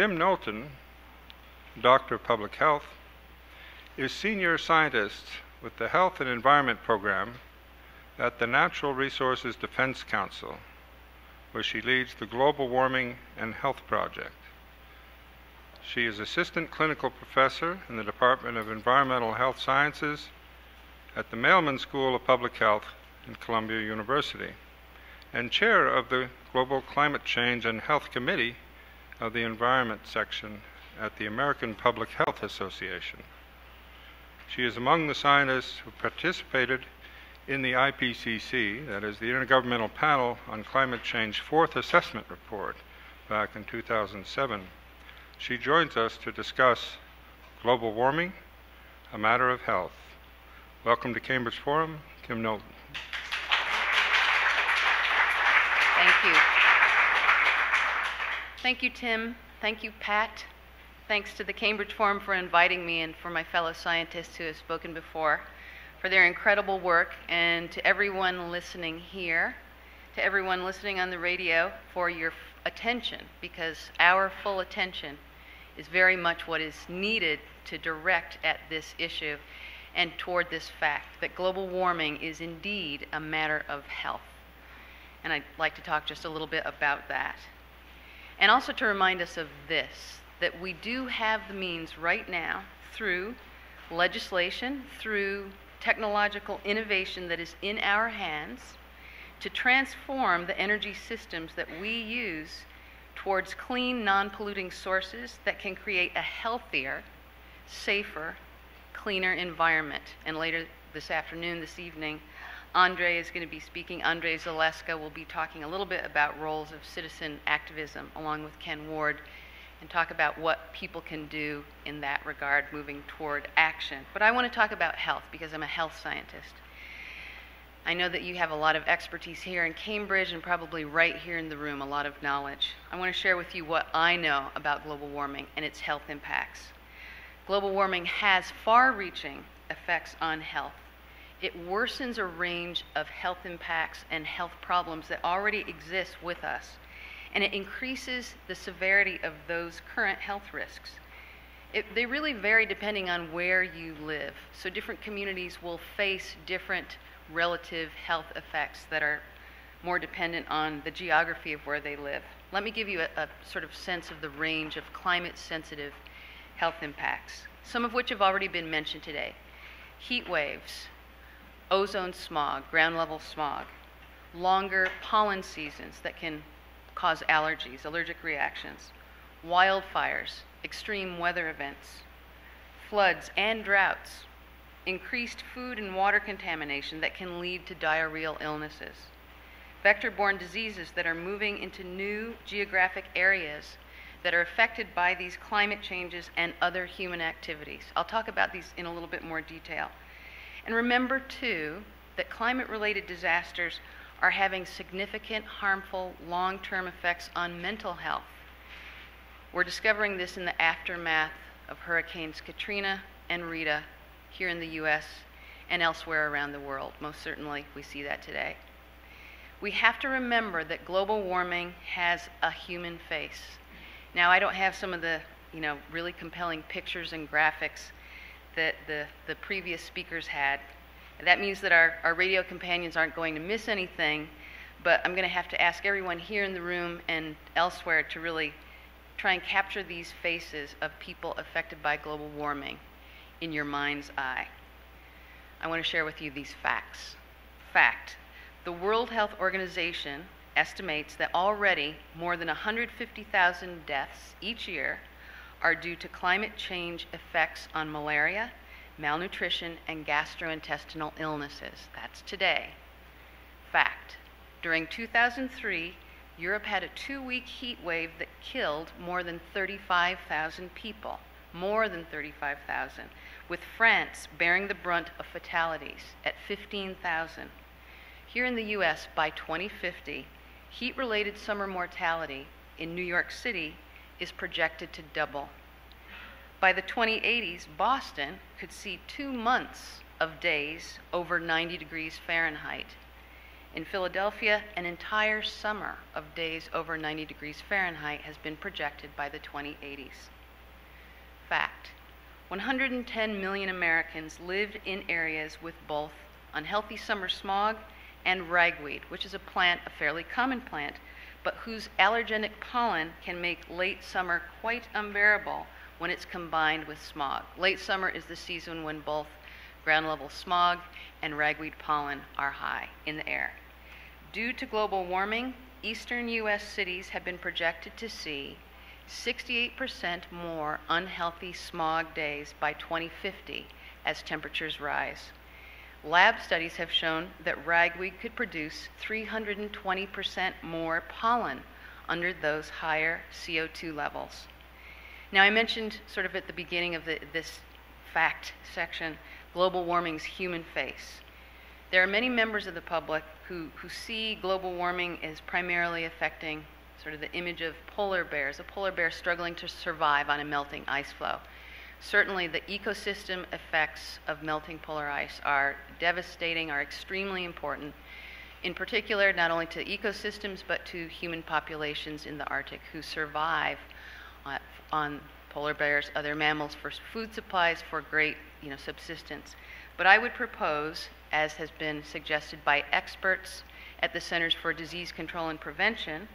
Kim Knowlton, Doctor of Public Health, is Senior Scientist with the Health and Environment Program at the Natural Resources Defense Council, where she leads the Global Warming and Health Project. She is Assistant Clinical Professor in the Department of Environmental Health Sciences at the Mailman School of Public Health in Columbia University, and Chair of the Global Climate Change and Health Committee of the Environment Section at the American Public Health Association. She is among the scientists who participated in the IPCC, that is the Intergovernmental Panel on Climate Change Fourth Assessment Report back in 2007. She joins us to discuss global warming, a matter of health. Welcome to Cambridge Forum, Kim Knowlton. Thank you. Thank you, Tim. Thank you, Pat. Thanks to the Cambridge Forum for inviting me and for my fellow scientists who have spoken before for their incredible work, and to everyone listening here, to everyone listening on the radio, for your attention, because our full attention is very much what is needed to direct at this issue and toward this fact that global warming is indeed a matter of health. And I'd like to talk just a little bit about that. And also to remind us of this, that we do have the means right now through legislation, through technological innovation that is in our hands to transform the energy systems that we use towards clean, non-polluting sources that can create a healthier, safer, cleaner environment. And later this afternoon, this evening, Andre is going to be speaking. Andre Zaleska will be talking a little bit about roles of citizen activism along with Ken Ward, and talk about what people can do in that regard moving toward action. But I want to talk about health because I'm a health scientist. I know that you have a lot of expertise here in Cambridge and probably right here in the room, a lot of knowledge. I want to share with you what I know about global warming and its health impacts. Global warming has far-reaching effects on health. It worsens a range of health impacts and health problems that already exist with us, and it increases the severity of those current health risks. They really vary depending on where you live. So different communities will face different relative health effects that are more dependent on the geography of where they live. Let me give you a sort of sense of the range of climate-sensitive health impacts, some of which have already been mentioned today. Heat waves, ozone smog, ground-level smog, longer pollen seasons that can cause allergies, allergic reactions, wildfires, extreme weather events, floods and droughts, increased food and water contamination that can lead to diarrheal illnesses, vector-borne diseases that are moving into new geographic areas that are affected by these climate changes and other human activities. I'll talk about these in a little bit more detail. And remember, too, that climate-related disasters are having significant, harmful, long-term effects on mental health. We're discovering this in the aftermath of Hurricanes Katrina and Rita here in the US and elsewhere around the world. Most certainly, we see that today. We have to remember that global warming has a human face. Now, I don't have some of the, really compelling pictures and graphics that the previous speakers had. That means that our radio companions aren't going to miss anything, but I'm going to have to ask everyone here in the room and elsewhere to really try and capture these faces of people affected by global warming in your mind's eye. I want to share with you these facts. Fact, the World Health Organization estimates that already more than 150,000 deaths each year are due to climate change effects on malaria, malnutrition, and gastrointestinal illnesses. That's today. Fact, during 2003, Europe had a two-week heat wave that killed more than 35,000 people, more than 35,000, with France bearing the brunt of fatalities at 15,000. Here in the US, by 2050, heat-related summer mortality in New York City is projected to double. By the 2080s, Boston could see 2 months of days over 90 degrees Fahrenheit. In Philadelphia, an entire summer of days over 90 degrees Fahrenheit has been projected by the 2080s. Fact: 110 million Americans lived in areas with both unhealthy summer smog and ragweed, which is a plant, a fairly common plant, but whose allergenic pollen can make late summer quite unbearable when it's combined with smog. Late summer is the season when both ground level smog and ragweed pollen are high in the air. Due to global warming, eastern U.S. cities have been projected to see 68% more unhealthy smog days by 2050 as temperatures rise. Lab studies have shown that ragweed could produce 320% more pollen under those higher CO2 levels. Now, I mentioned sort of at the beginning of this fact section, global warming's human face. There are many members of the public who see global warming as primarily affecting sort of the image of polar bears, a polar bear struggling to survive on a melting ice floe. Certainly the ecosystem effects of melting polar ice are devastating, are extremely important, in particular not only to ecosystems but to human populations in the Arctic who survive on polar bears, other mammals, for food supplies, for great subsistence. But I would propose, as has been suggested by experts at the Centers for Disease Control and Prevention,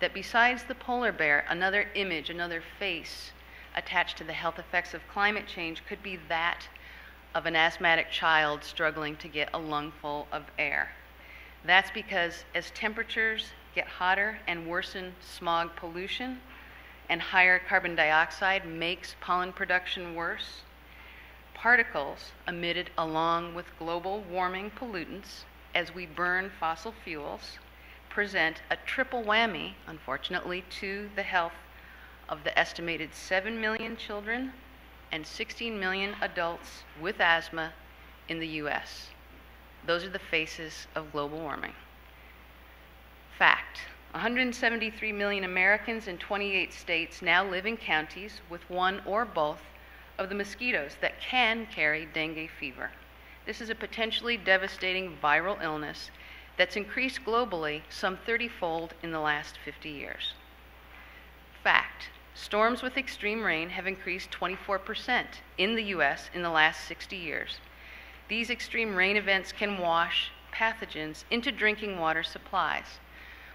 that besides the polar bear, another image, another face attached to the health effects of climate change could be that of an asthmatic child struggling to get a lungful of air. That's because as temperatures get hotter and worsen smog pollution, and higher carbon dioxide makes pollen production worse, particles emitted along with global warming pollutants as we burn fossil fuels present a triple whammy, unfortunately, to the health of the estimated 7 million children and 16 million adults with asthma in the US. Those are the faces of global warming. Fact: 173 million Americans in 28 states now live in counties with one or both of the mosquitoes that can carry dengue fever. This is a potentially devastating viral illness that's increased globally some 30-fold in the last 50 years. Fact: storms with extreme rain have increased 24% in the US in the last 60 years. These extreme rain events can wash pathogens into drinking water supplies.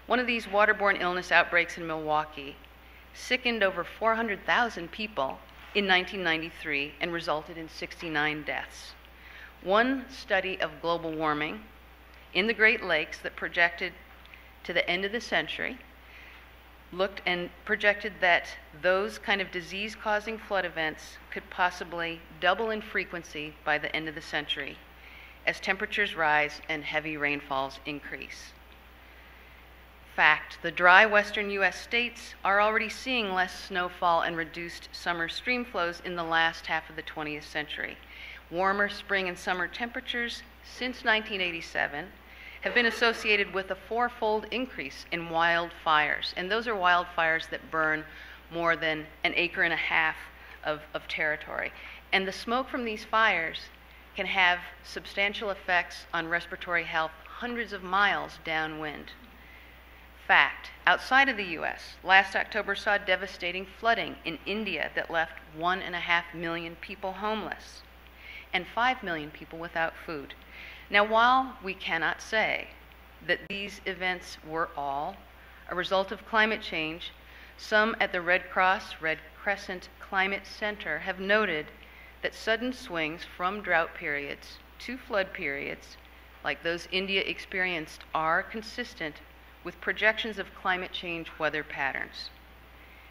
One of these waterborne illness outbreaks in Milwaukee sickened over 400,000 people in 1993 and resulted in 69 deaths. One study of global warming in the Great Lakes that projected to the end of the century looked and projected that those kind of disease-causing flood events could possibly double in frequency by the end of the century as temperatures rise and heavy rainfalls increase. Fact: the dry western U.S. states are already seeing less snowfall and reduced summer stream flows in the last half of the 20th century. Warmer spring and summer temperatures since 1987 have been associated with a 4-fold increase in wildfires, and those are wildfires that burn more than an acre and a half of territory. And the smoke from these fires can have substantial effects on respiratory health hundreds of miles downwind. Fact: outside of the U.S., last October saw devastating flooding in India that left 1.5 million people homeless and 5 million people without food. Now, while we cannot say that these events were all a result of climate change, some at the Red Crescent Climate Center have noted that sudden swings from drought periods to flood periods, like those India experienced, are consistent with projections of climate change weather patterns.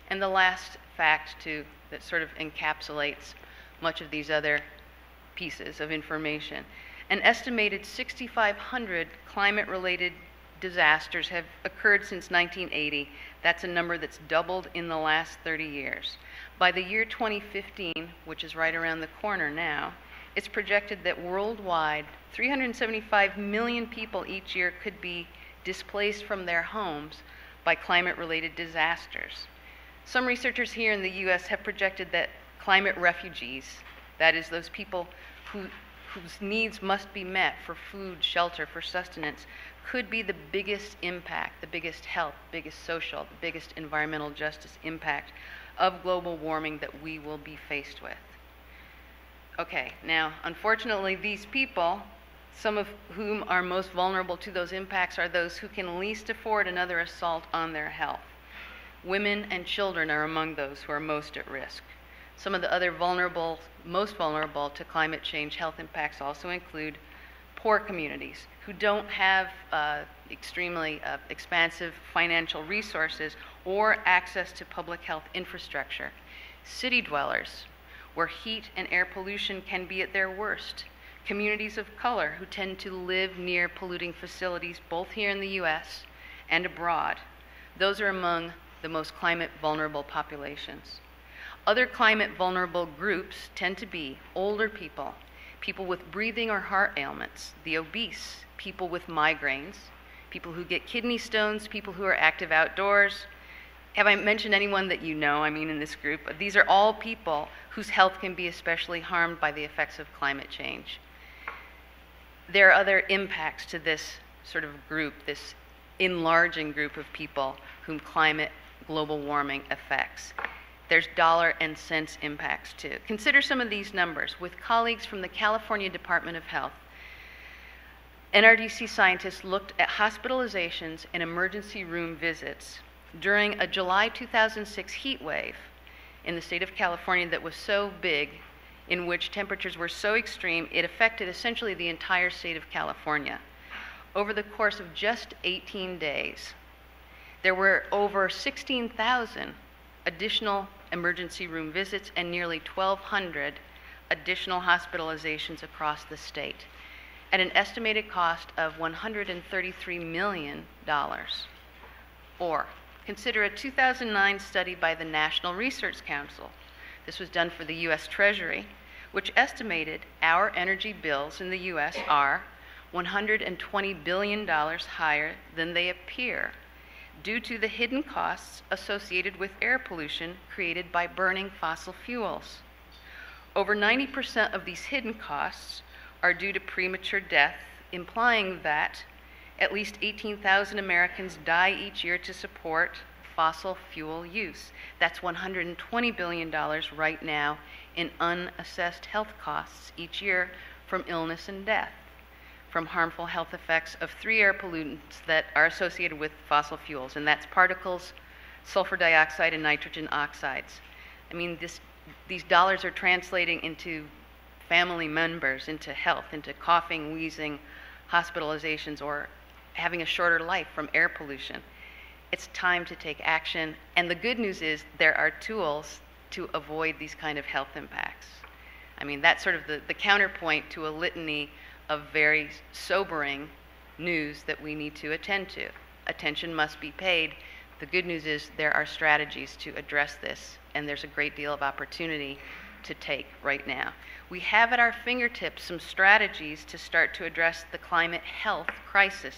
And the last fact, too, that sort of encapsulates much of these other pieces of information: an estimated 6,500 climate-related disasters have occurred since 1980. That's a number that's doubled in the last 30 years. By the year 2015, which is right around the corner now, it's projected that worldwide 375 million people each year could be displaced from their homes by climate-related disasters. Some researchers here in the U.S. have projected that climate refugees, that is, those people whose needs must be met for food, shelter, for sustenance, could be the biggest impact, the biggest health, biggest social, the biggest environmental justice impact of global warming that we will be faced with. Okay, now, unfortunately, these people, some of whom are most vulnerable to those impacts, are those who can least afford another assault on their health. Women and children are among those who are most at risk. Some of the other vulnerable, most vulnerable to climate change health impacts also include poor communities who don't have extremely expansive financial resources or access to public health infrastructure. City dwellers, where heat and air pollution can be at their worst. Communities of color who tend to live near polluting facilities both here in the U.S. and abroad. Those are among the most climate vulnerable populations. Other climate vulnerable groups tend to be older people, people with breathing or heart ailments, the obese, people with migraines, people who get kidney stones, people who are active outdoors. Have I mentioned anyone that you know, I mean, in this group? These are all people whose health can be especially harmed by the effects of climate change. There are other impacts to this sort of group, this enlarging group of people whom climate global warming affects. There's dollar and cents impacts too. Consider some of these numbers. With colleagues from the California Department of Health, NRDC scientists looked at hospitalizations and emergency room visits during a July 2006 heat wave in the state of California that was so big, in which temperatures were so extreme, it affected essentially the entire state of California. Over the course of just 18 days, there were over 16,000 additional emergency room visits and nearly 1,200 additional hospitalizations across the state at an estimated cost of $133 million. Or consider a 2009 study by the National Research Council. This was done for the U.S. Treasury, which estimated our energy bills in the U.S. are $120 billion higher than they appear due to the hidden costs associated with air pollution created by burning fossil fuels. Over 90% of these hidden costs are due to premature death, implying that at least 18,000 Americans die each year to support fossil fuel use. That's $120 billion right now in unassessed health costs each year from illness and death, from harmful health effects of three air pollutants that are associated with fossil fuels, and that's particles, sulfur dioxide, and nitrogen oxides. I mean, these dollars are translating into family members, into health, into coughing, wheezing, hospitalizations, or having a shorter life from air pollution. It's time to take action, and the good news is there are tools to avoid these kind of health impacts. I mean, that's sort of the counterpoint to a litany of very sobering news that we need to attend to. Attention must be paid. The good news is there are strategies to address this, and there's a great deal of opportunity to take right now. We have at our fingertips some strategies to start to address the climate health crisis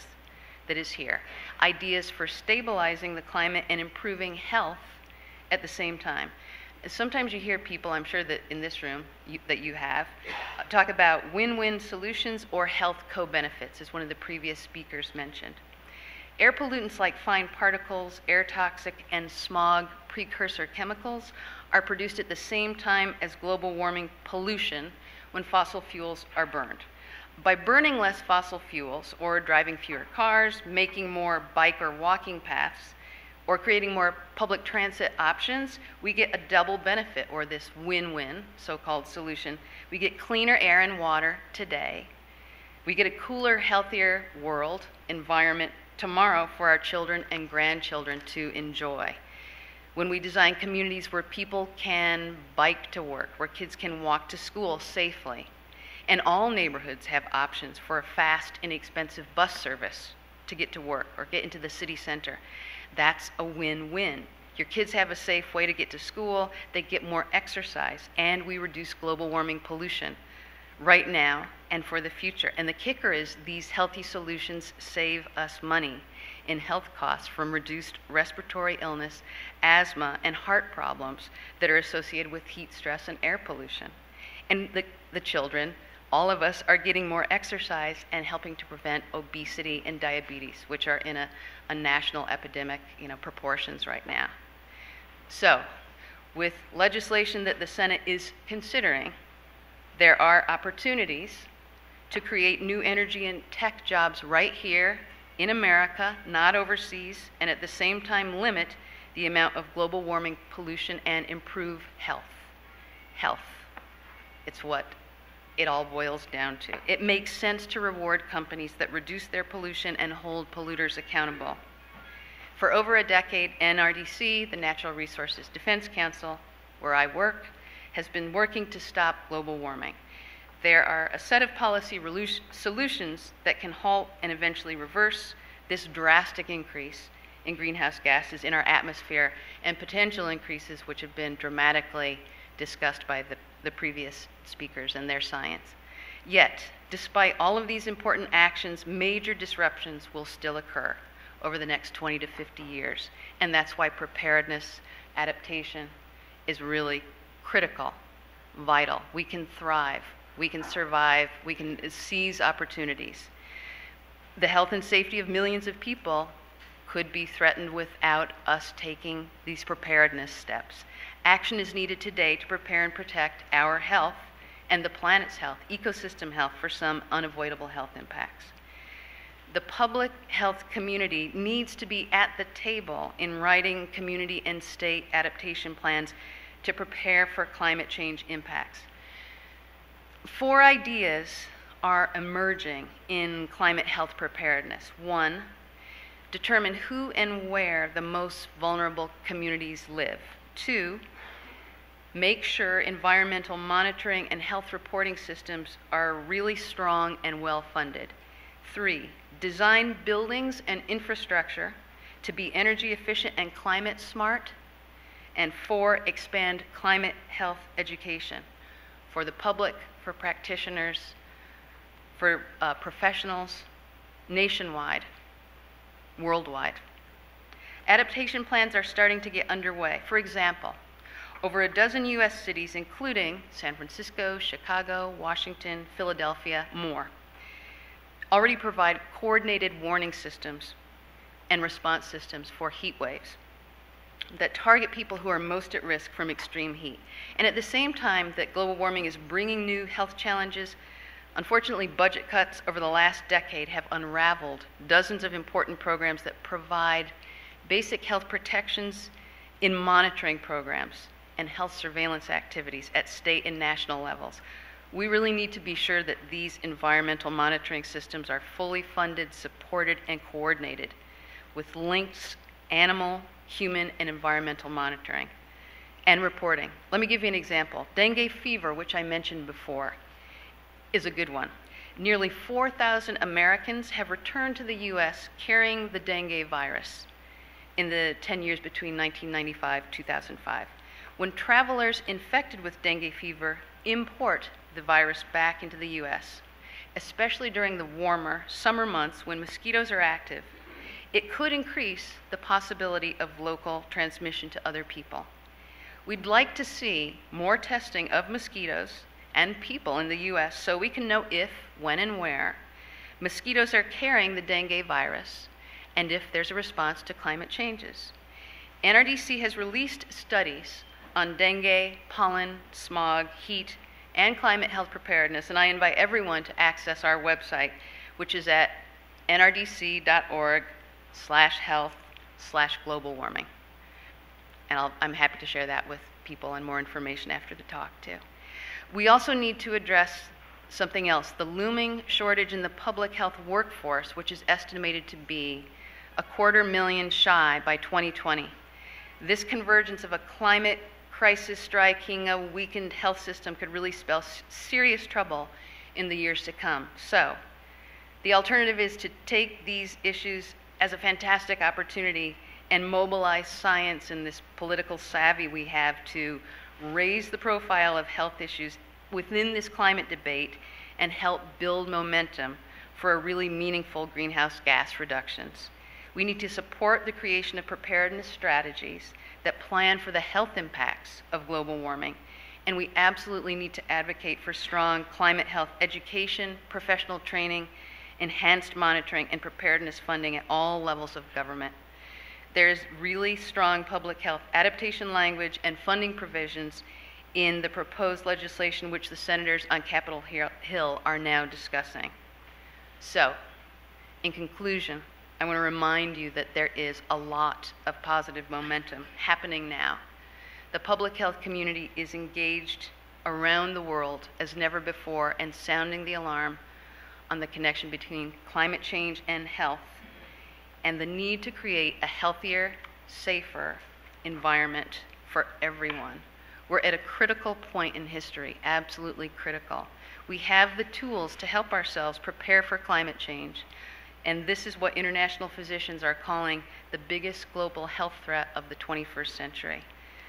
that is here. Ideas for stabilizing the climate and improving health at the same time. Sometimes you hear people, I'm sure that in this room, that you have, talk about win-win solutions or health co-benefits, as one of the previous speakers mentioned. Air pollutants like fine particles, air toxic, and smog precursor chemicals are produced at the same time as global warming pollution when fossil fuels are burned. By burning less fossil fuels, or driving fewer cars, making more bike or walking paths, or creating more public transit options, we get a double benefit, or this win-win so-called solution. We get cleaner air and water today. We get a cooler, healthier world, environment tomorrow for our children and grandchildren to enjoy. When we design communities where people can bike to work, where kids can walk to school safely, and all neighborhoods have options for a fast, inexpensive bus service to get to work or get into the city center, that's a win-win. Your kids have a safe way to get to school, they get more exercise, and we reduce global warming pollution right now and for the future. And the kicker is these healthy solutions save us money in health costs from reduced respiratory illness, asthma, and heart problems that are associated with heat stress and air pollution. And the children all of us are getting more exercise and helping to prevent obesity and diabetes, which are in a national epidemic, proportions right now. So, with legislation that the Senate is considering, there are opportunities to create new energy and tech jobs right here in America, not overseas, and at the same time limit the amount of global warming pollution and improve health. Health. It's what it all boils down to. It makes sense to reward companies that reduce their pollution and hold polluters accountable. For over a decade, NRDC, the Natural Resources Defense Council, where I work, has been working to stop global warming. There are a set of policy solutions that can halt and eventually reverse this drastic increase in greenhouse gases in our atmosphere and potential increases which have been dramatically discussed by the previous speakers and their science. Yet, despite all of these important actions, major disruptions will still occur over the next 20 to 50 years. And that's why preparedness, adaptation is really critical, vital. We can thrive, we can survive, we can seize opportunities. The health and safety of millions of people could be threatened without us taking these preparedness steps. Action is needed today to prepare and protect our health and the planet's health, ecosystem health, for some unavoidable health impacts. The public health community needs to be at the table in writing community and state adaptation plans to prepare for climate change impacts. 4 ideas are emerging in climate health preparedness. 1, determine who and where the most vulnerable communities live. 2, make sure environmental monitoring and health reporting systems are really strong and well-funded. 3, design buildings and infrastructure to be energy efficient and climate smart. And 4, expand climate health education for the public, for practitioners, for professionals, nationwide, worldwide. Adaptation plans are starting to get underway. For example, over a dozen U.S. cities, including San Francisco, Chicago, Washington, Philadelphia, more, already provide coordinated warning systems and response systems for heat waves that target people who are most at risk from extreme heat. And at the same time that global warming is bringing new health challenges, unfortunately, budget cuts over the last decade have unraveled dozens of important programs that provide basic health protections in monitoring programs and health surveillance activities at state and national levels. We really need to be sure that these environmental monitoring systems are fully funded, supported, and coordinated with links, animal, human, and environmental monitoring and reporting. Let me give you an example. Dengue fever, which I mentioned before, is a good one. Nearly 4,000 Americans have returned to the U.S. carrying the dengue virus in the 10 years between 1995 and 2005. When travelers infected with dengue fever import the virus back into the U.S., especially during the warmer summer months when mosquitoes are active, it could increase the possibility of local transmission to other people. We'd like to see more testing of mosquitoes and people in the U.S. so we can know if, when, and where mosquitoes are carrying the dengue virus and if there's a response to climate changes. NRDC has released studies on dengue, pollen, smog, heat, and climate health preparedness, and I invite everyone to access our website, which is at nrdc.org/health/global warming. And I'm happy to share that with people and more information after the talk, too. We also need to address something else, the looming shortage in the public health workforce, which is estimated to be 250,000 shy by 2020. This convergence of a climate crisis striking a weakened health system could really spell serious trouble in the years to come. So, the alternative is to take these issues as a fantastic opportunity and mobilize science and this political savvy we have to raise the profile of health issues within this climate debate and help build momentum for a really meaningful greenhouse gas reductions. We need to support the creation of preparedness strategies that plan for the health impacts of global warming and we absolutely need to advocate for strong climate health education, professional training, enhanced monitoring, and preparedness funding at all levels of government. There's really strong public health adaptation language and funding provisions in the proposed legislation which the senators on Capitol Hill are now discussing. So, in conclusion, I want to remind you that there is a lot of positive momentum happening now. The public health community is engaged around the world as never before and sounding the alarm on the connection between climate change and health and the need to create a healthier, safer environment for everyone. We're at a critical point in history, absolutely critical. We have the tools to help ourselves prepare for climate change, and this is what international physicians are calling the biggest global health threat of the 21st century.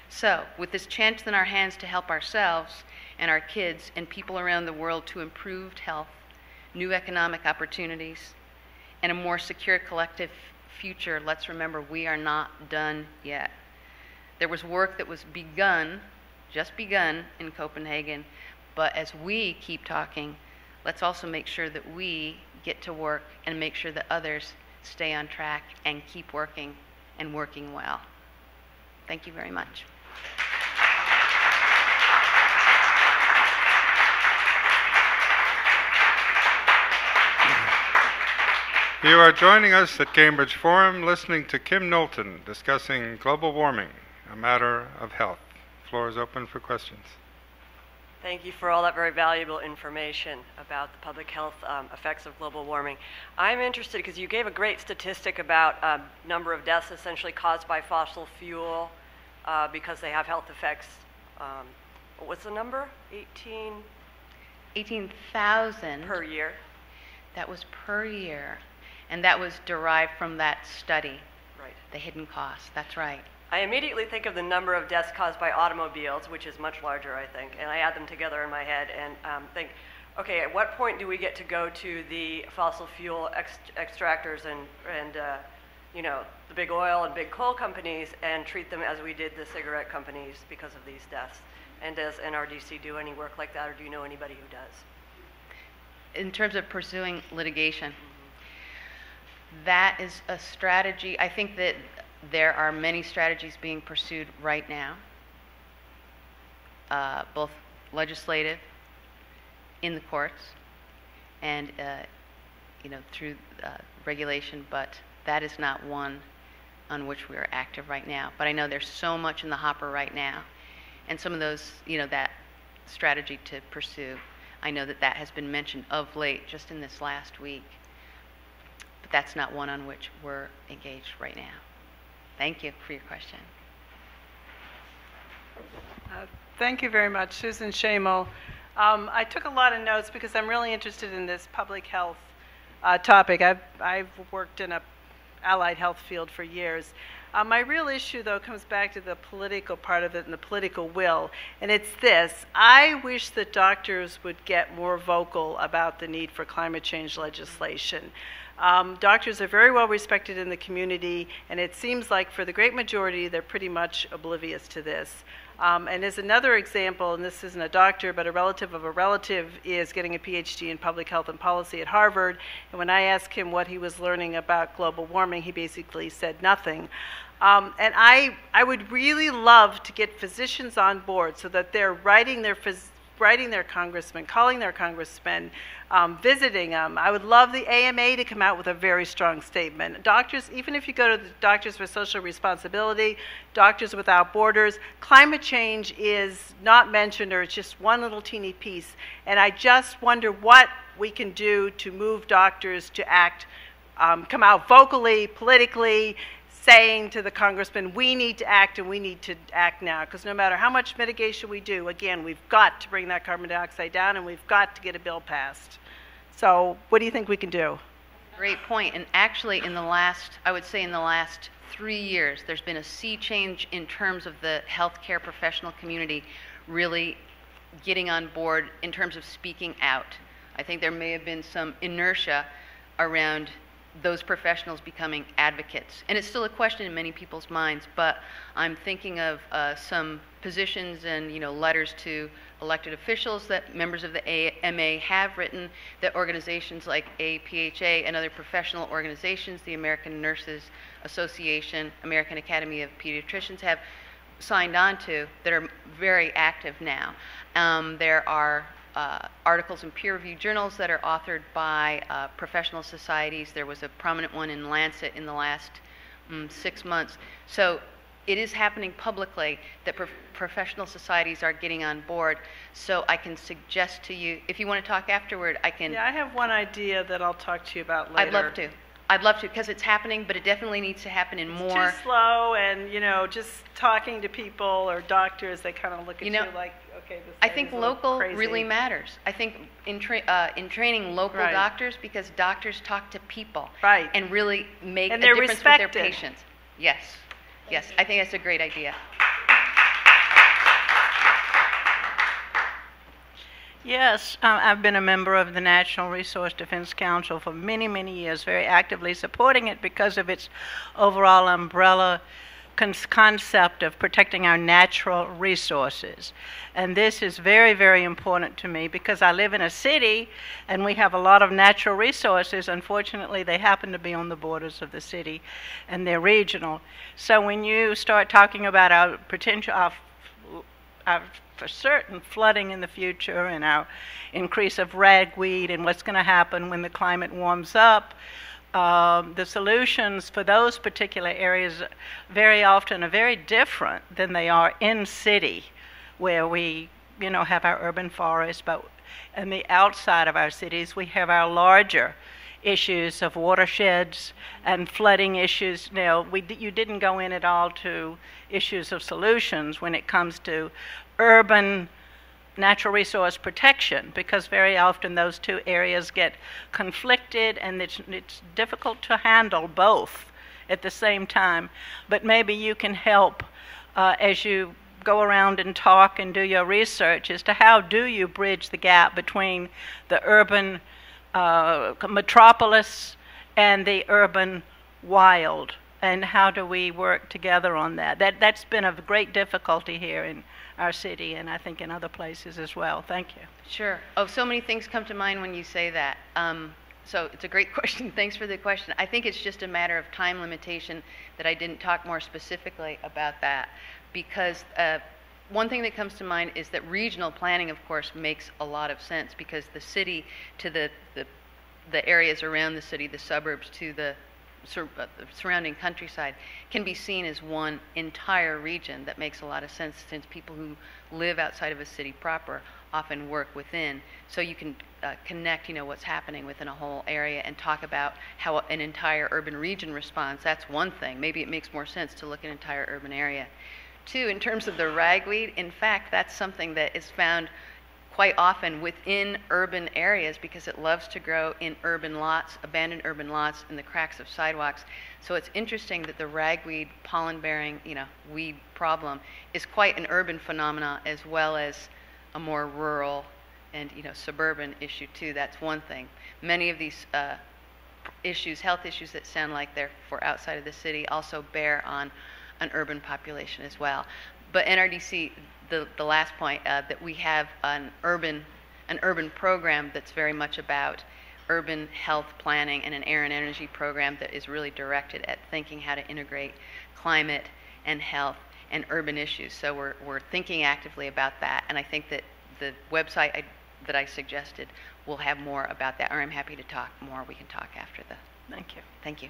So, with this chance in our hands to help ourselves and our kids and people around the world to improved health, new economic opportunities, and a more secure collective future, let's remember we are not done yet. There was work that was begun, just begun, in Copenhagen, but as we keep talking, let's also make sure that we get to work and make sure that others stay on track and keep working and working well. Thank you very much. You are joining us at Cambridge Forum, listening to Kim Knowlton discussing global warming, a matter of health. The floor is open for questions. Thank you for all that very valuable information about the public health effects of global warming. I'm interested because you gave a great statistic about number of deaths essentially caused by fossil fuel because they have health effects. What's the number? 18,000 per year. That was per year. And that was derived from that study, right? The hidden cost, that's right. I immediately think of the number of deaths caused by automobiles, which is much larger, I think, and I add them together in my head and think, okay, at what point do we get to go to the fossil fuel extractors and you know, the big oil and big coal companies and treat them as we did the cigarette companies because of these deaths? And does NRDC do any work like that, or do you know anybody who does? In terms of pursuing litigation, that is a strategy. I think that there are many strategies being pursued right now, both legislative, in the courts, and you know, through regulation, but that is not one on which we are active right now. But I know there's so much in the hopper right now, and some of those, you know, that strategy to pursue, I know that that has been mentioned of late, just in this last week. But that's not one on which we're engaged right now. Thank you for your question. Thank you very much, Susan Shamel. I took a lot of notes because I'm really interested in this public health topic. I've worked in an allied health field for years. My real issue, though, comes back to the political part of it and the political will, and it's this. I wish that doctors would get more vocal about the need for climate change legislation. Doctors are very well respected in the community, and it seems like for the great majority, they're pretty much oblivious to this. And as another example, and this isn't a doctor, but a relative of a relative is getting a PhD in public health and policy at Harvard, and when I asked him what he was learning about global warming, he basically said nothing. And I would really love to get physicians on board so that they're writing their congressmen, calling their congressmen, visiting them. I would love the AMA to come out with a very strong statement. Doctors, even if you go to the Doctors for Social Responsibility, Doctors Without Borders, climate change is not mentioned, or it's just one little teeny piece. And I just wonder what we can do to move doctors to act, come out vocally, politically, saying to the congressman, we need to act and we need to act now, because no matter how much mitigation we do, again, we've got to bring that carbon dioxide down and we've got to get a bill passed. So what do you think we can do? Great point. And actually in the last, I would say in the last 3 years, there's been a sea change in terms of the healthcare professional community really getting on board in terms of speaking out. I think there may have been some inertia around those professionals becoming advocates. And it's still a question in many people's minds, but I'm thinking of some positions and, you know, letters to elected officials that members of the AMA have written, that organizations like APHA and other professional organizations, the American Nurses Association, American Academy of Pediatricians, have signed on to, that are very active now. There are articles in peer-reviewed journals that are authored by professional societies. There was a prominent one in Lancet in the last 6 months. So it is happening publicly that professional societies are getting on board. So I can suggest to you, if you want to talk afterward, I can. Yeah, I have one idea that I'll talk to you about later. I'd love to. I'd love to, because it's happening, but it definitely needs to happen in more. It's too slow, and, you know, just talking to people or doctors, they kind of look at you, know, you like, okay, this I think local really matters. I think in training local doctors, because doctors talk to people and really make a difference with their patients. Yes, yes, I think that's a great idea. Yes, I've been a member of the Natural Resources Defense Council for many, many years, very actively supporting it because of its overall umbrella concept of protecting our natural resources. And this is very, very important to me because I live in a city and we have a lot of natural resources. Unfortunately, they happen to be on the borders of the city and they're regional. So when you start talking about our potential, for certain flooding in the future and our increase of ragweed and what's going to happen when the climate warms up, the solutions for those particular areas very often are very different than they are in city, where we, you know, have our urban forests, but in the outside of our cities we have our larger issues of watersheds and flooding issues. Now, you didn't go in at all to issues of solutions when it comes to urban natural resource protection, because very often those two areas get conflicted and it's difficult to handle both at the same time. But maybe you can help as you go around and talk and do your research as to how do you bridge the gap between the urban metropolis and the urban wild, and how do we work together on that? That's been a great difficulty here in our city, and I think in other places as well. Thank you. Sure. Oh, so many things come to mind when you say that. So it's a great question. Thanks for the question. I think it's just a matter of time limitation that I didn't talk more specifically about that, because one thing that comes to mind is that regional planning, of course, makes a lot of sense, because the city to the areas around the city, the suburbs to the surrounding countryside, can be seen as one entire region. That makes a lot of sense, since people who live outside of a city proper often work within. So you can connect, you know, what's happening within a whole area and talk about how an entire urban region responds. That's one thing. Maybe it makes more sense to look at an entire urban area. Two, in terms of the ragweed, in fact, that's something that is found quite often within urban areas, because it loves to grow in urban lots, abandoned urban lots, in the cracks of sidewalks. So it's interesting that the ragweed pollen-bearing, you know, weed problem is quite an urban phenomenon as well as a more rural and, you know, suburban issue too. That's one thing. Many of these issues, health issues that sound like they're for outside of the city, also bear on an urban population as well. But NRDC, the last point, that we have an urban program that's very much about urban health planning, and an air and energy program that is really directed at thinking how to integrate climate and health and urban issues. So we're thinking actively about that, and I think that the website that I suggested will have more about that, or I'm happy to talk more. We can talk after the. Thank you. Thank you.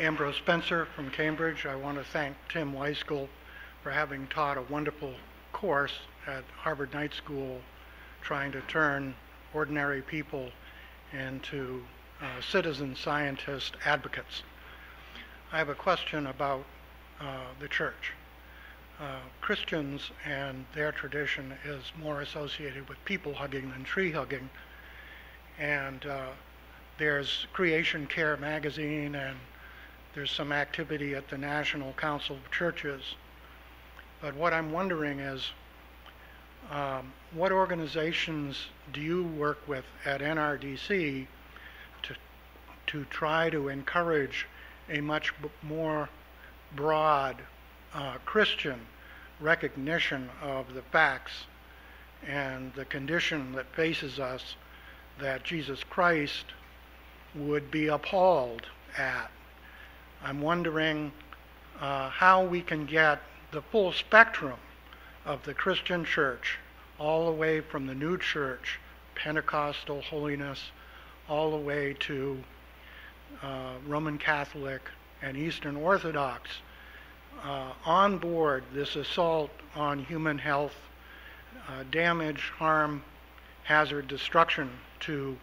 Ambrose Spencer from Cambridge. I want to thank Tim Weiskell for having taught a wonderful course at Harvard Night School, trying to turn ordinary people into citizen scientist advocates. I have a question about the church. Christians and their tradition is more associated with people hugging than tree hugging, and there's Creation Care magazine, and there's some activity at the National Council of Churches. But what I'm wondering is What organizations do you work with at NRDC to try to encourage a much more broad Christian recognition of the facts and the condition that faces us, that Jesus Christ would be appalled at? I'm wondering how we can get the full spectrum of the Christian church, all the way from the new church, Pentecostal holiness, all the way to Roman Catholic and Eastern Orthodox, on board this assault on human health, damage, harm, hazard, destruction to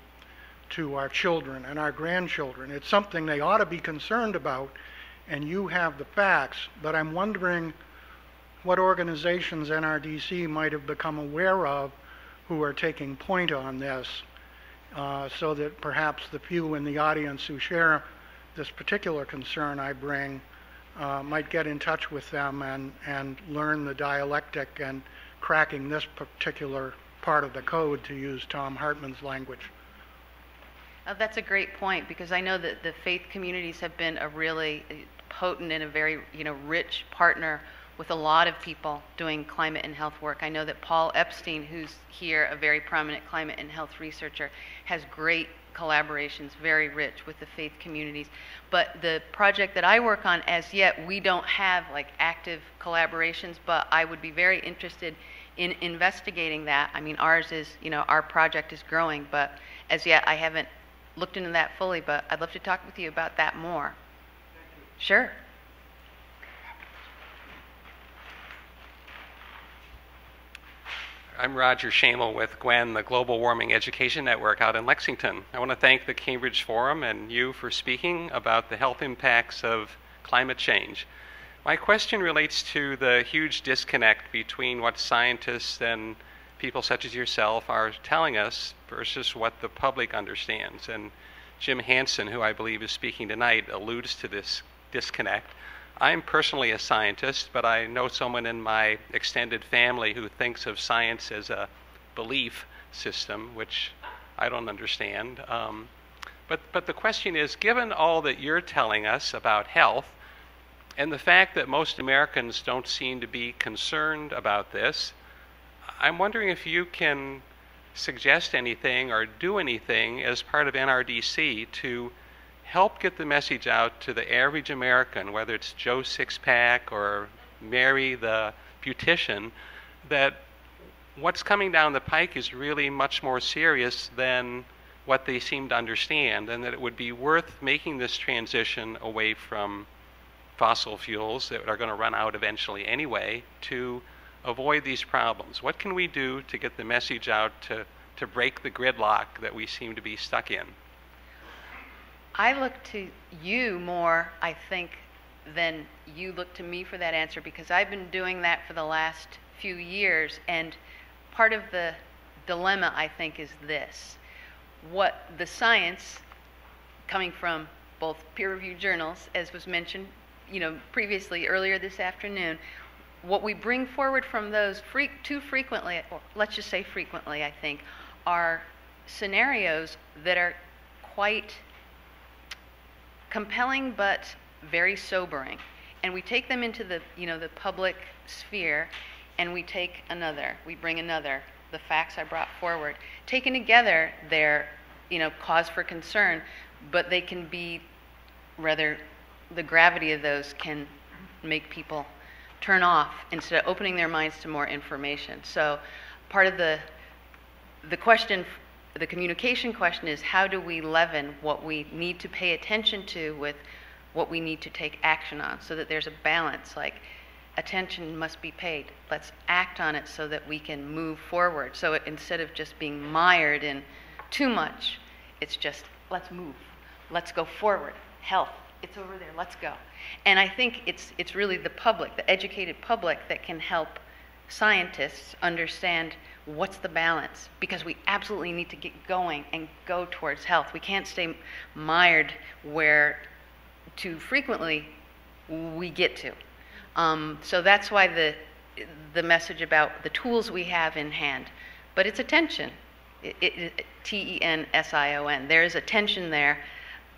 our children and our grandchildren. It's something they ought to be concerned about, and you have the facts, but I'm wondering what organizations NRDC might have become aware of who are taking point on this, so that perhaps the few in the audience who share this particular concern I bring might get in touch with them and learn the dialectic and cracking this particular part of the code, to use Tom Hartman's language. That's a great point, because I know that the faith communities have been a really potent and a very rich partner with a lot of people doing climate and health work. I know that Paul Epstein, who's here, a very prominent climate and health researcher, has great collaborations, very rich with the faith communities. But the project that I work on, as yet, we don't have like active collaborations, but I would be very interested in investigating that. I mean, ours is, our project is growing, but as yet I haven't looked into that fully, but I'd love to talk with you about that more. Sure. I'm Roger Shamil with GWEN, the Global Warming Education Network out in Lexington. I want to thank the Cambridge Forum and you for speaking about the health impacts of climate change. My question relates to the huge disconnect between what scientists and people such as yourself are telling us versus what the public understands. And Jim Hansen, who I believe is speaking tonight, alludes to this disconnect. I'm personally a scientist, but I know someone in my extended family who thinks of science as a belief system, which I don't understand. But the question is, given all that you're telling us about health, and the fact that most Americans don't seem to be concerned about this, I'm wondering if you can suggest anything or do anything as part of NRDC to help get the message out to the average American, whether it's Joe Sixpack or Mary the beautician, that what's coming down the pike is really much more serious than what they seem to understand, and that it would be worth making this transition away from fossil fuels that are going to run out eventually anyway to avoid these problems. What can we do to get the message out to break the gridlock that we seem to be stuck in? I look to you more, I think, than you look to me for that answer, because I've been doing that for the last few years, and part of the dilemma, I think, is this. What the science, coming from both peer-reviewed journals, as was mentioned previously, earlier this afternoon, what we bring forward from those too frequently, or let's just say frequently, I think, are scenarios that are quite compelling but very sobering, and we take them into the the public sphere, and we take another, we bring another. The facts I brought forward, taken together, they're cause for concern, but they can be rather, the gravity of those can make people turn off instead of opening their minds to more information. So part of the question, the communication question, is how do we leaven what we need to pay attention to with what we need to take action on, so that there's a balance, like attention must be paid. Let's act on it so that we can move forward. So instead of just being mired in too much, it's just let's move. Let's go forward. Health, it's over there. Let's go. And I think it's really the public, the educated public, that can help scientists understand what's the balance, because we absolutely need to get going and go towards health. We can't stay mired where too frequently we get to. So that's why the message about the tools we have in hand. But it's a tension, T-E-N-S-I-O-N. There is a tension there,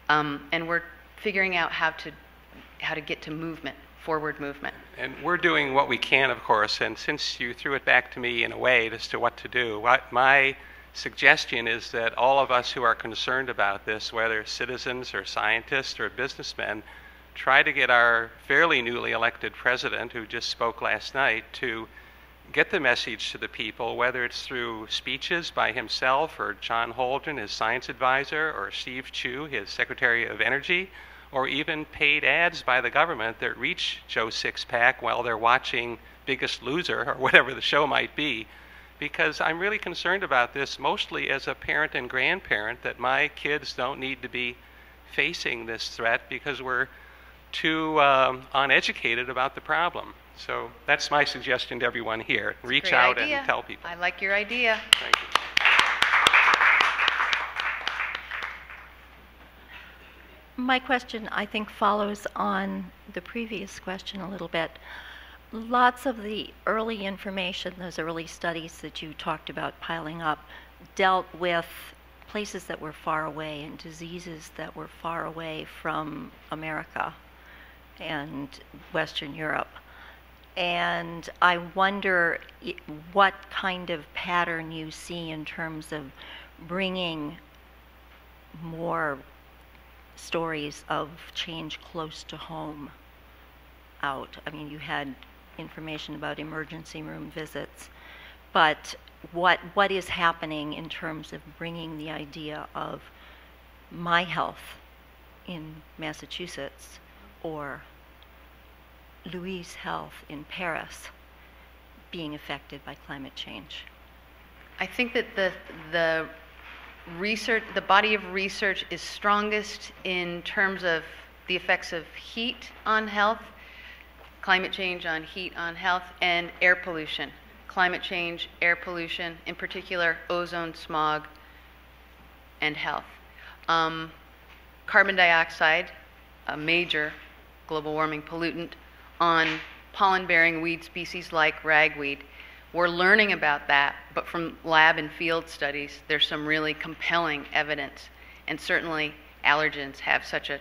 and we're figuring out how to get to movement, forward movement. And we're doing what we can, of course, and since you threw it back to me in a way as to what to do, my suggestion is that all of us who are concerned about this, whether citizens or scientists or businessmen, try to get our fairly newly elected president, who just spoke last night, to get the message to the people, whether it's through speeches by himself or John Holdren, his science advisor, or Steve Chu, his Secretary of Energy, or even paid ads by the government that reach Joe Sixpack while they're watching Biggest Loser or whatever the show might be. Because I'm really concerned about this, mostly as a parent and grandparent, that my kids don't need to be facing this threat because we're too uneducated about the problem. So that's my suggestion to everyone here. Reach out and tell people. I like your idea. Thank you. My question, I think, follows on the previous question a little bit. Lots of the early information, those early studies that you talked about piling up, dealt with places that were far away and diseases that were far away from America and Western Europe. And I wonder what kind of pattern you see in terms of bringing more stories of change close to home out. I mean, you had information about emergency room visits, but what is happening in terms of bringing the idea of my health in Massachusetts or Louis' health in Paris being affected by climate change? I think that the research, the body of research, is strongest in terms of the effects of heat on health, climate change on heat on health, and air pollution. Climate change, air pollution, in particular ozone smog, and health. Carbon dioxide, a major global warming pollutant, on pollen-bearing weed species like ragweed. We're learning about that, but from lab and field studies, there's some really compelling evidence. And certainly allergens have such a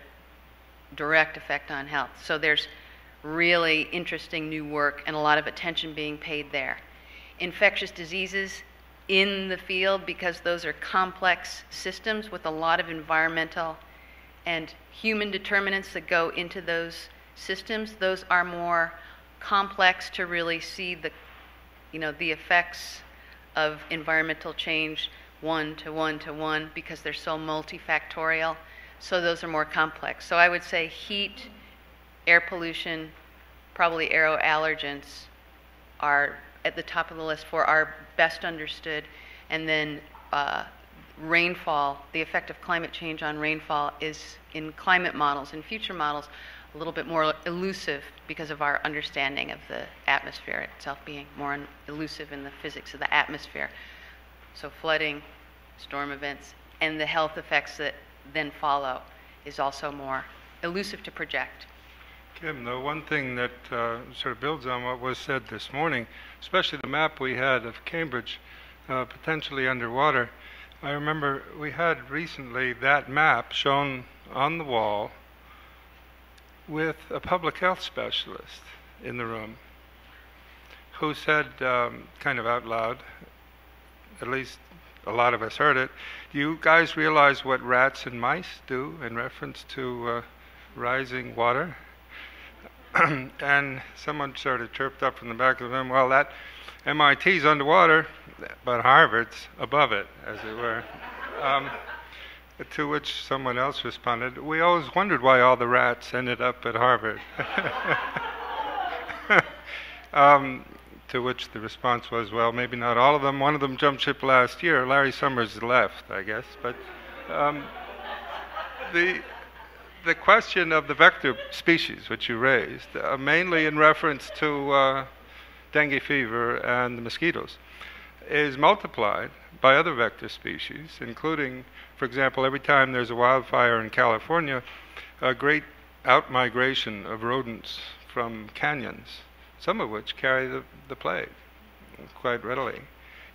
direct effect on health. So there's really interesting new work and a lot of attention being paid there. Infectious diseases in the field, because those are complex systems with a lot of environmental and human determinants that go into those systems. Those are more complex to really see the, you know, the effects of environmental change one to one, because they're so multifactorial. So those are more complex. So I would say heat, air pollution, probably aero allergens are at the top of the list for our best understood. And then rainfall, the effect of climate change on rainfall is, in climate models, in future models, a little bit more elusive because of our understanding of the atmosphere itself being more elusive in the physics of the atmosphere. So flooding, storm events, and the health effects that then follow is also more elusive to project. Kim, the one thing that sort of builds on what was said this morning, especially the map we had of Cambridge potentially underwater, I remember we had recently that map shown on the wall with a public health specialist in the room who said, kind of out loud, at least a lot of us heard it, do you guys realize what rats and mice do in reference to rising water? And someone sort of chirped up from the back of the room, well, that MIT's underwater, but Harvard's above it, as it were. To which someone else responded, we always wondered why all the rats ended up at Harvard. To which the response was, well, maybe not all of them. One of them jumped ship last year. Larry Summers left, I guess. But the question of the vector species, which you raised, mainly in reference to dengue fever and the mosquitoes, is multiplied by other vector species, including, for example, every time there's a wildfire in California, a great outmigration of rodents from canyons some of which carry the plague quite readily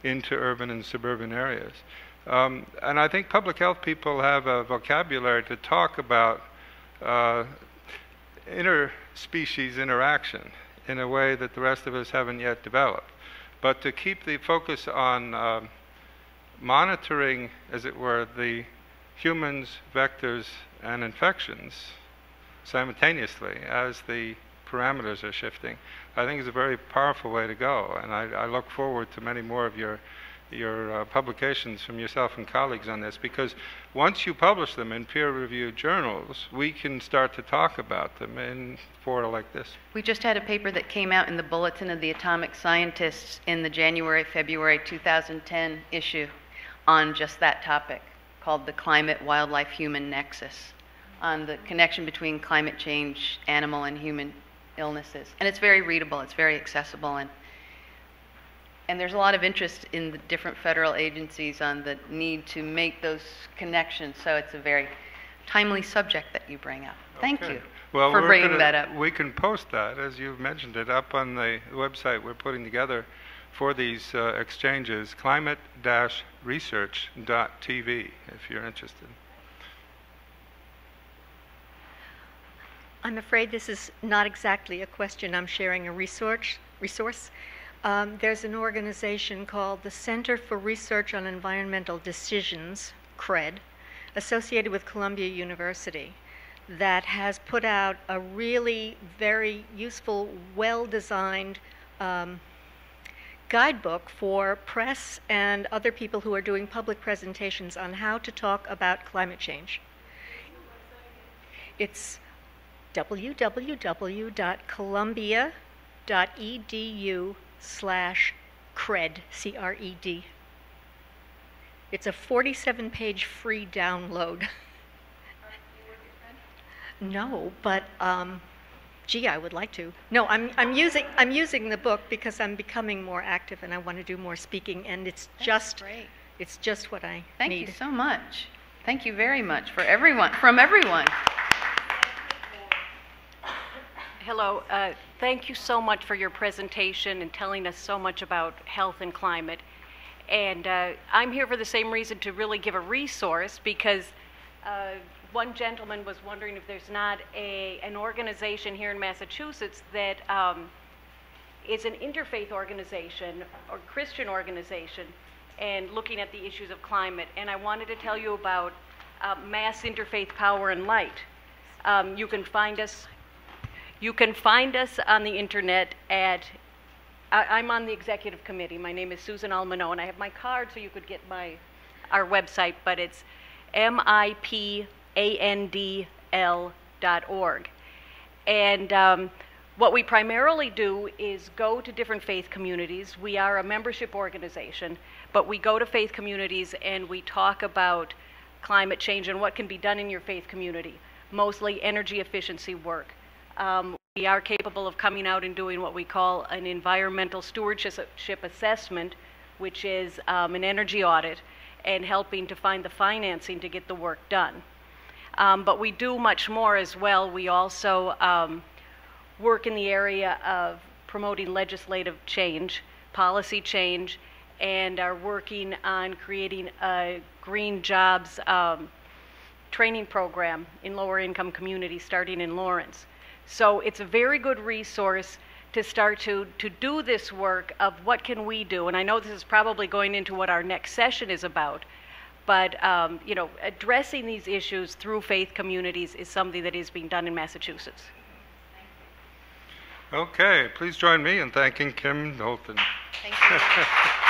into urban and suburban areas. And I think public health people have a vocabulary to talk about interspecies interaction in a way that the rest of us haven't yet developed. But to keep the focus on monitoring, as it were, the humans, vectors, and infections simultaneously as the parameters are shifting, I think is a very powerful way to go. And I look forward to many more of your publications from yourself and colleagues on this, because once you publish them in peer-reviewed journals, we can start to talk about them in fora like this. We just had a paper that came out in the Bulletin of the Atomic Scientists in the January-February 2010 issue on just that topic, called the Climate Wildlife Human Nexus, on the connection between climate change, animal and human illnesses. And it's very readable, it's very accessible, and there's a lot of interest in the different federal agencies on the need to make those connections, so it's a very timely subject that you bring up. Thank you for bringing that up. We can post that, as you've mentioned it, up on the website we're putting together for these exchanges, climate-research.tv, if you're interested. I'm afraid this is not exactly a question. I'm sharing a resource. There's an organization called the Center for Research on Environmental Decisions, CRED, associated with Columbia University, that has put out a really very useful, well-designed guidebook for press and other people who are doing public presentations on how to talk about climate change. It's www.columbia.edu/CRED, C-R-E-D. It's a 47-page free download. No, but gee, I would like to. No, I'm using the book because I'm becoming more active and I want to do more speaking, and it's just what I need. Thank you so much. Thank you very much for everyone, from everyone. Hello. Thank you so much for your presentation and telling us so much about health and climate. And I'm here for the same reason, to really give a resource, because one gentleman was wondering if there's not an organization here in Massachusetts that is an interfaith organization or Christian organization and looking at the issues of climate. And I wanted to tell you about Mass Interfaith Power and Light. You can find us on the internet at, I'm on the executive committee. My name is Susan Almano, and I have my card so you could get our website, but it's mipandl.org. And what we primarily do is go to different faith communities. We are a membership organization, but we go to faith communities and we talk about climate change and what can be done in your faith community, mostly energy efficiency work. We are capable of coming out and doing what we call an environmental stewardship assessment, which is an energy audit, and helping to find the financing to get the work done. But we do much more as well. We also work in the area of promoting legislative change, policy change, and are working on creating a green jobs training program in lower income communities starting in Lawrence. So it's a very good resource to start to do this work of what can we do. And I know this is probably going into what our next session is about, but you know, addressing these issues through faith communities is something that is being done in Massachusetts. Okay, please join me in thanking Kim Knowlton. Thank you.